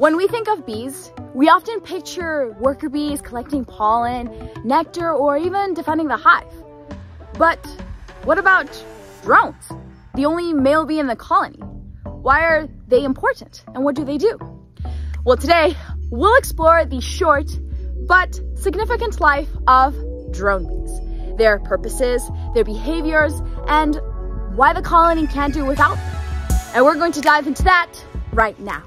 When we think of bees, we often picture worker bees collecting pollen, nectar, or even defending the hive. But what about drones, the only male bee in the colony? Why are they important and what do they do? Well, today we'll explore the short but significant life of drone bees, their purposes, their behaviors, and why the colony can't do without them. And we're going to dive into that right now.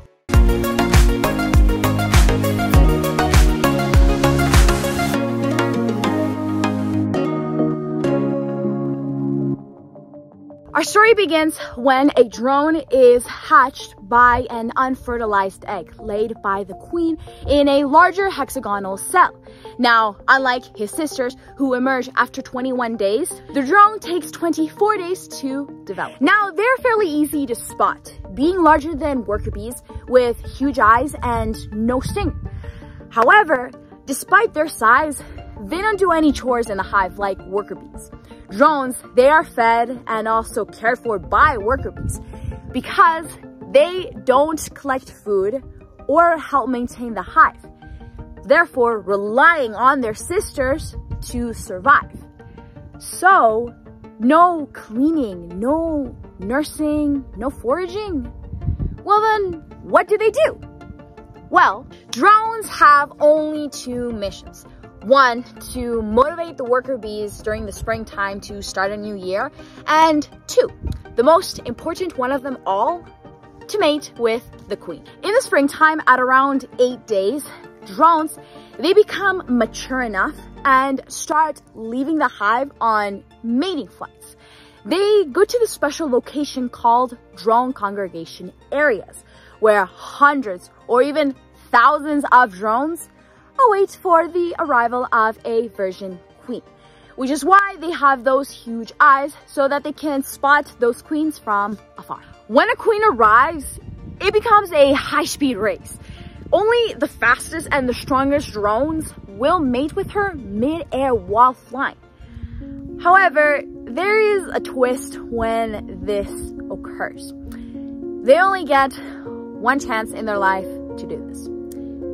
Our story begins when a drone is hatched by an unfertilized egg laid by the queen in a larger hexagonal cell. Now, unlike his sisters who emerge after 21 days, the drone takes 24 days to develop. Now, they're fairly easy to spot, being larger than worker bees with huge eyes and no sting. However, despite their size, they don't do any chores in the hive like worker bees. Drones, they are fed and also cared for by worker bees because they don't collect food or help maintain the hive, therefore relying on their sisters to survive. So, no cleaning, no nursing, no foraging. Well then, what do they do? Well, drones have only two missions. One, to motivate the worker bees during the springtime to start a new year, and two, the most important one of them all, to mate with the queen. In the springtime, at around 8 days, drones, they become mature enough and start leaving the hive on mating flights. They go to the special location called drone congregation areas, where hundreds or even thousands of drones await for the arrival of a virgin queen, which is why they have those huge eyes so that they can spot those queens from afar. When a queen arrives, it becomes a high-speed race. Only the fastest and the strongest drones will mate with her mid-air while flying. However, there is a twist when this occurs. They only get one chance in their life to do this.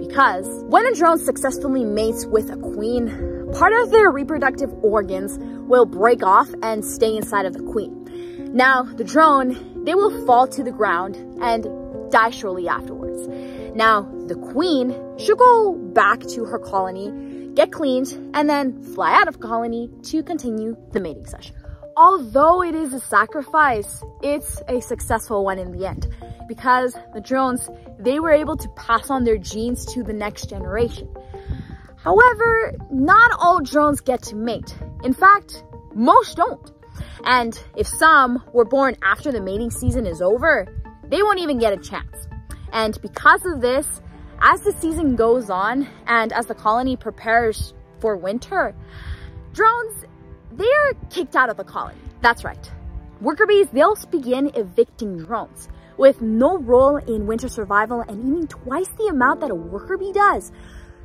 Because when a drone successfully mates with a queen, part of their reproductive organs will break off and stay inside of the queen. Now, the drone, they will fall to the ground and die shortly afterwards. Now, the queen, she'll go back to her colony, get cleaned, and then fly out of colony to continue the mating session. Although it is a sacrifice, it's a successful one in the end, because the drones, they were able to pass on their genes to the next generation. However, not all drones get to mate. In fact, most don't. And if some were born after the mating season is over, they won't even get a chance. And because of this, as the season goes on and as the colony prepares for winter, drones, they are kicked out of the colony. That's right. Worker bees, they'll begin evicting drones. With no role in winter survival and eating twice the amount that a worker bee does,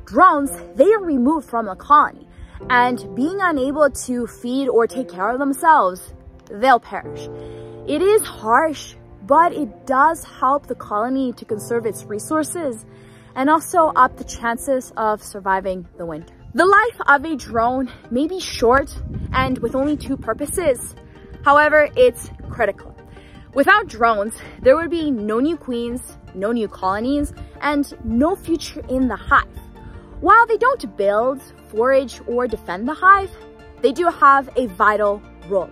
drones, they are removed from the colony, and being unable to feed or take care of themselves, they'll perish. It is harsh, but it does help the colony to conserve its resources and also up the chances of surviving the winter. The life of a drone may be short and with only two purposes. However, it's critical. Without drones, there would be no new queens, no new colonies, and no future in the hive. While they don't build, forage, or defend the hive, they do have a vital role,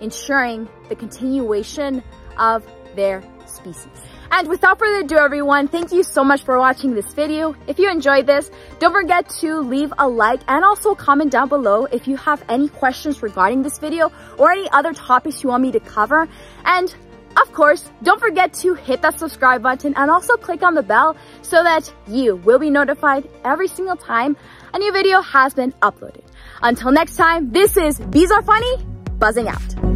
ensuring the continuation of their species. And without further ado, everyone, thank you so much for watching this video. If you enjoyed this, don't forget to leave a like and also comment down below if you have any questions regarding this video or any other topics you want me to cover. And of course, don't forget to hit that subscribe button and also click on the bell so that you will be notified every single time a new video has been uploaded. Until next time, this is BEES R' FUNNY, buzzing out.